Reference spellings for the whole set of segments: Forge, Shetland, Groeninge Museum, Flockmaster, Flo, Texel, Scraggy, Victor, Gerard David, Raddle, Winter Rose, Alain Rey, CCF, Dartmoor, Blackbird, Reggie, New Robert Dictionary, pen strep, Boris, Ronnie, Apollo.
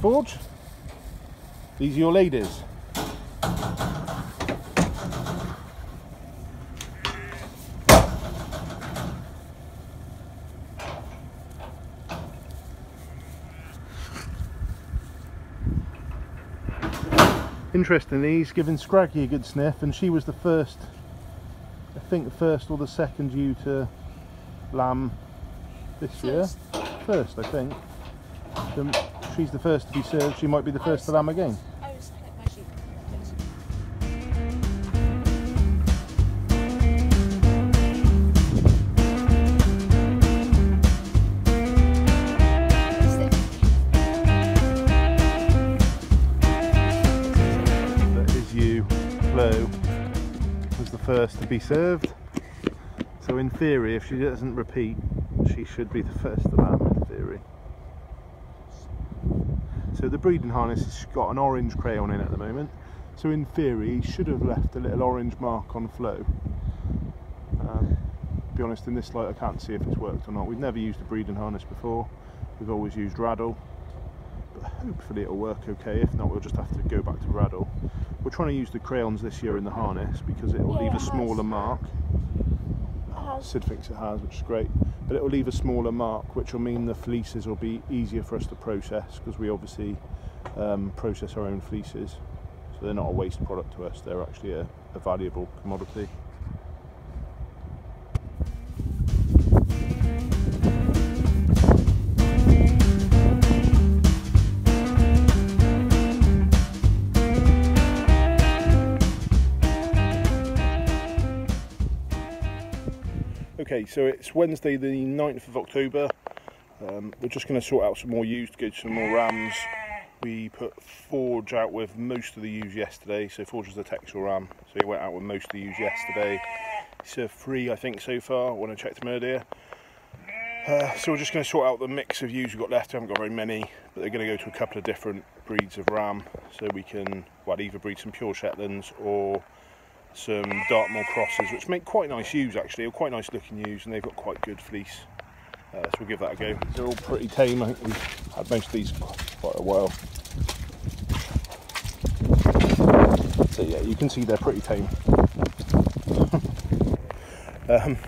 Forge? These are your ladies. Interestingly, he's given Scraggy a good sniff, and she was the first, I think the first or the second ewe to lamb this year. First, I think. She's the first to be served, she might be the first to lamb again. First to be served, so in theory, if she doesn't repeat, she should be the first to lamb, in theory. So the breeding harness has got an orange crayon in at the moment, so in theory, he should have left a little orange mark on Flo. To be honest, in this light, I can't see if it's worked or not. We've never used a breeding harness before, we've always used Raddle, but hopefully it'll work okay. If not, we'll just have to go back to Raddle. We're trying to use the crayons this year in the harness because it will leave a smaller mark. Sid thinks it has, which is great, but it will leave a smaller mark, which will mean the fleeces will be easier for us to process, because we obviously process our own fleeces, so they're not a waste product to us, they're actually a valuable commodity. Okay, so it's Wednesday the 9th of October, we're just going to sort out some more ewes to go to some more rams. We put Forge out with most of the ewes yesterday, so Forge was the Texel ram, so he went out with most of the ewes yesterday. He served 3 I think so far, when I checked him earlier. So we're just going to sort out the mix of ewes we've got left. We haven't got very many, but they're going to go to a couple of different breeds of ram, so we can either breed some pure Shetlands or some Dartmoor crosses, which make quite nice ewes actually, or quite nice looking ewes, and they've got quite good fleece, so we'll give that a go. They're all pretty tame, I think we've had most of these for quite a while. So yeah, you can see they're pretty tame. Right.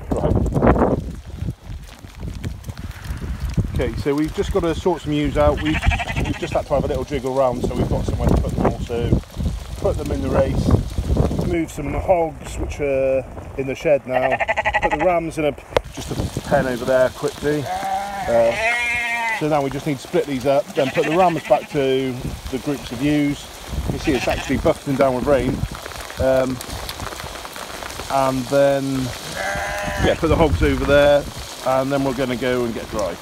Okay, so we've just got to sort some ewes out. We've just had to have a little jiggle round, so we've got somewhere to put them all, so put them in the race. Move some hogs which are in the shed now, put the rams in just a pen over there quickly, so now we just need to split these up, then put the rams back to the groups of ewes. You see it's actually buffeting down with rain, and then yeah, put the hogs over there, and then we're going to go and get dry.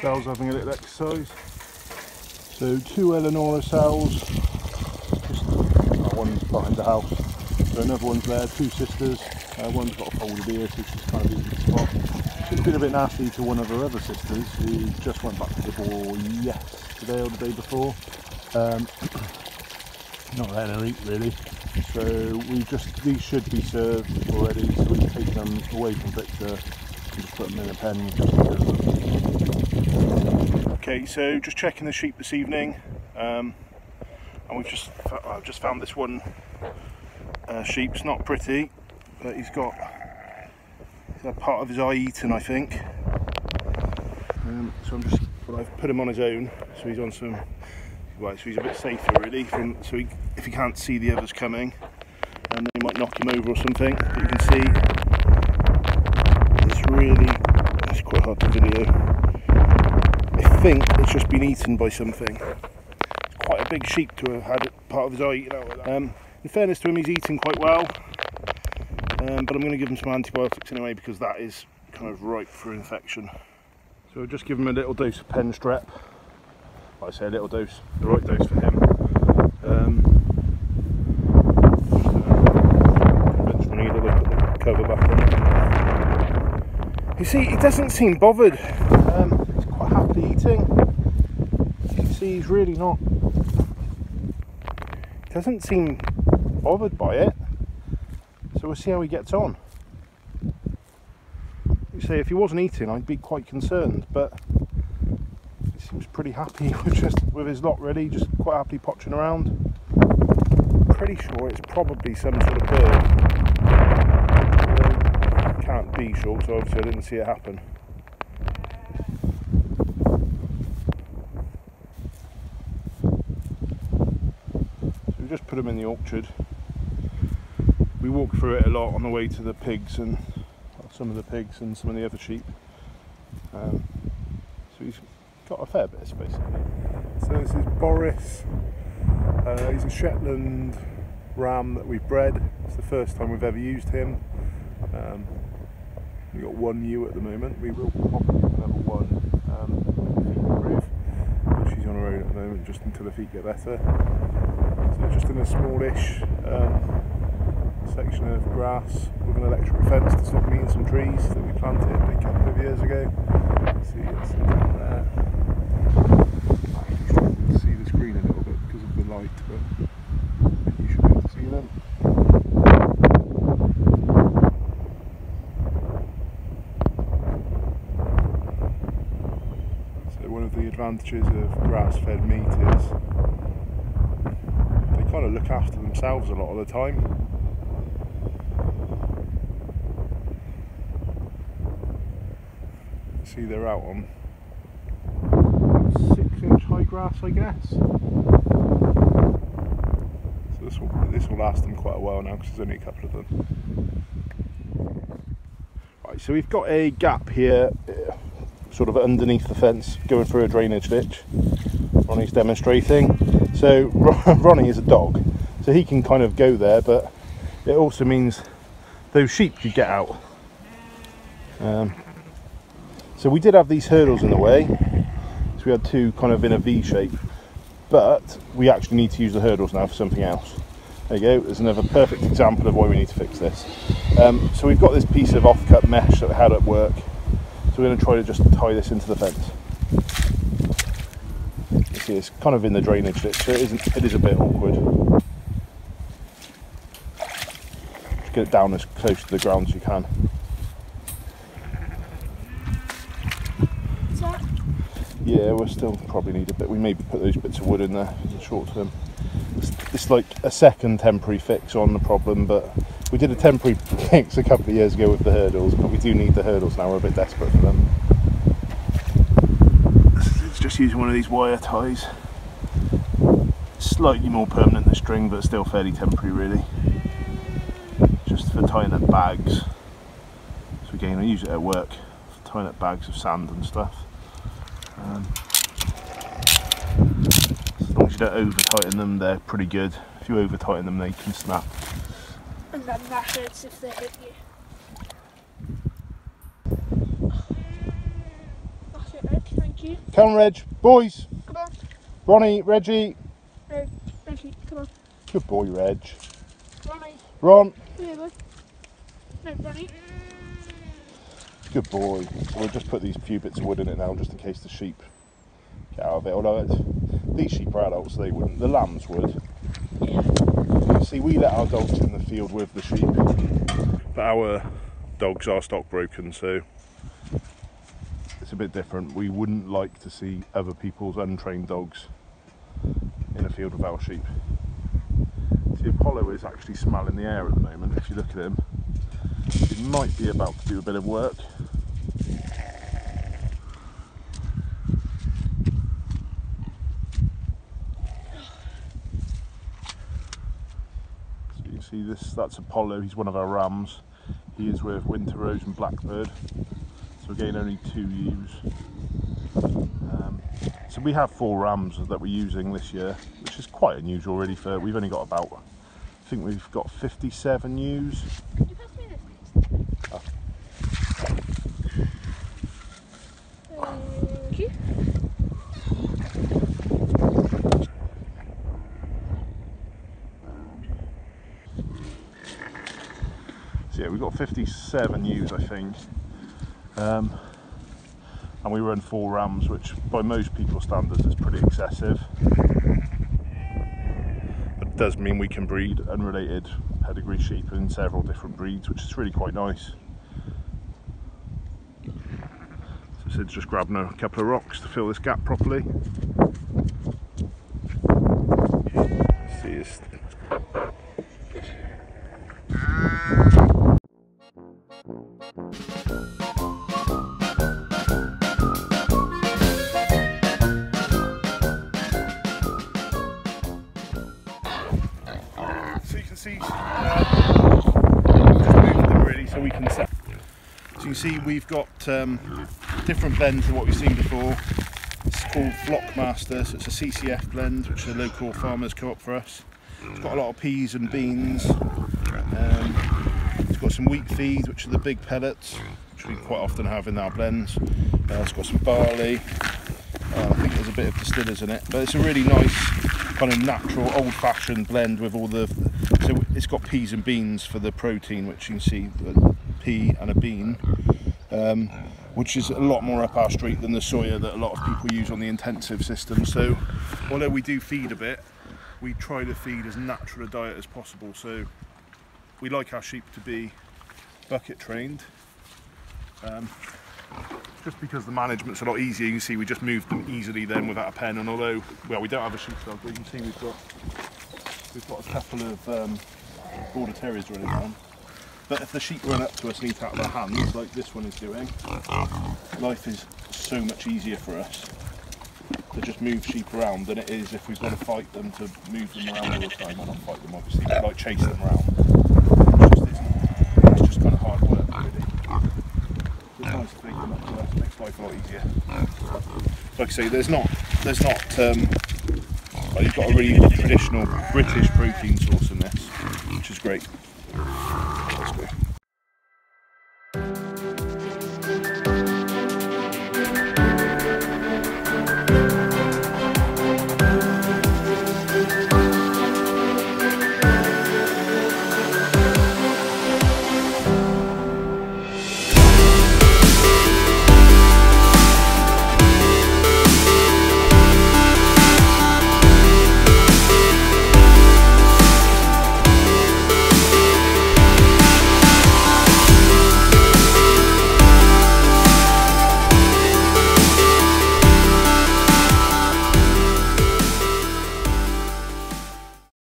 Sal's having a little exercise. So 2 Eleonora sows, one's behind the house, so another one's there, 2 sisters, one's got a folded ear, so she's kind of in the spot. She's been a bit nasty to one of her other sisters, who just went back to the ball yesterday or the day before. Not let her eat really, so these should be served already, so we can take them away from Victor and just put them in a pen. Okay, so just checking the sheep this evening, and I've just found this one sheep. It's not pretty, but he's got a part of his eye eaten, I think. So I've put him on his own, so he's on some. Right, so he's a bit safer really. So if he can't see the others coming, and they might knock him over or something. But you can see it's quite hard to video. I think it's just been eaten by something. It's quite a big sheep to have had part of his eye eaten out of that. In fairness to him, he's eaten quite well, but I'm going to give him some antibiotics anyway, because that is kind of ripe for infection. So I'll just give him a little dose of pen strep. Like I say, a little dose, the right dose for him. Eventually need to look at the cover back on. You see, he doesn't seem bothered. Eating. You can see he's really not. He doesn't seem bothered by it. So we'll see how he gets on. He's say, if he wasn't eating, I'd be quite concerned, but he seems pretty happy with, just, with his lot really, just quite happily potching around. Pretty sure it's probably some sort of bird. Can't be sure, so obviously I didn't see it happen. So we just put them in the orchard. We walked through it a lot on the way to the pigs and some of the pigs and some of the other sheep. So he's got a fair bit of space. So this is Boris. He's a Shetland ram that we've bred. It's the first time we've ever used him. We've got one ewe at the moment. We will probably have another one but she's on her own at the moment, just until the feet get better. So just in a smallish section of grass with an electric fence to stop eating some trees that we planted a couple of years ago. Let's see, it's down there. I actually struggle to see the screen a little bit because of the light, but you should be able to see them. So one of the advantages of grass-fed meat is they kind of look after themselves a lot of the time. See, they're out on 6-inch high grass, I guess. So this will last them quite a while now because there's only a couple of them. Right, so we've got a gap here, sort of underneath the fence, going through a drainage ditch. Ronnie's demonstrating. So Ronnie is a dog, so he can kind of go there, but it also means those sheep could get out. So we did have these hurdles in the way, so we had two kind of in a V shape, but we actually need to use the hurdles now for something else. There you go, there's another perfect example of why we need to fix this. So we've got this piece of off-cut mesh that I had at work, so we're going to try to just tie this into the fence. You see, it's kind of in the drainage ditch, so it is a bit awkward. Just get it down as close to the ground as you can. Yeah, we'll still probably need a bit. We maybe put those bits of wood in there in the short term. It's like a second temporary fix on the problem, but we did a temporary fix a couple of years ago with the hurdles, but we do need the hurdles now. We're a bit desperate for them. It's just using one of these wire ties. Slightly more permanent than string, but still fairly temporary, really. Just for tying up bags. So again, I use it at work for tying up bags of sand and stuff. As long as you don't over tighten them, they're pretty good. If you over tighten them, they can snap. And then that hurts if they hit you. That's it, Reg, thank you. Come on, Reg, boys! Come on. Ronnie, Reggie. Reggie, come on. Good boy, Reg. Ronnie. Ron. Yeah, boy. No, Ronnie. Good boy. So we'll just put these few bits of wood in it now, just in case the sheep get out of it. Although these sheep are adults, they wouldn't. The lambs would. Yeah. See, we let our dogs in the field with the sheep, but our dogs are stockbroken, so it's a bit different. We wouldn't like to see other people's untrained dogs in a field with our sheep. See, Apollo is actually smelling the air at the moment. If you look at him, he might be about to do a bit of work. So you see this, that's Apollo, he's one of our rams. He is with Winter Rose and Blackbird. So again, only two ewes. So we have four rams that we're using this year, which is quite unusual really for, we've only got about, I think we've got 57 ewes. So yeah, we've got 57 ewes, I think, and we run four rams, which by most people's standards is pretty excessive. But it does mean we can breed unrelated pedigree sheep in several different breeds, which is really quite nice. So it's just grabbing a couple of rocks to fill this gap properly. See this. So you can see, just move them really so we can set. So you can see we've got different blends than what we've seen before. It's called Flockmaster, so it's a CCF blend, which the local farmers co-op for us. It's got a lot of peas and beans. It's got some wheat feed, which are the big pellets, which we quite often have in our blends. It's got some barley. I think there's a bit of distillers in it, but it's a really nice kind of natural, old-fashioned blend with all the. So it's got peas and beans for the protein, which you can see a pea and a bean. Which is a lot more up our street than the soya that a lot of people use on the intensive system. So although we do feed a bit, we try to feed as natural a diet as possible. So we like our sheep to be bucket trained, just because the management's a lot easier. You can see we just move them easily then without a pen. And although, well, we don't have a sheepdog, but you can see we've got a couple of border terriers running around. But if the sheep run up to us and eat out of their hands, like this one is doing, life is so much easier for us to just move sheep around than it is if we've got to fight them to move them around all the time. Well, not fight them obviously, but like chase them around. It's just kind of hard work really. It's nice to feed them up to us, it makes life a lot easier. Like I say, you've got a really traditional British protein source in this, which is great.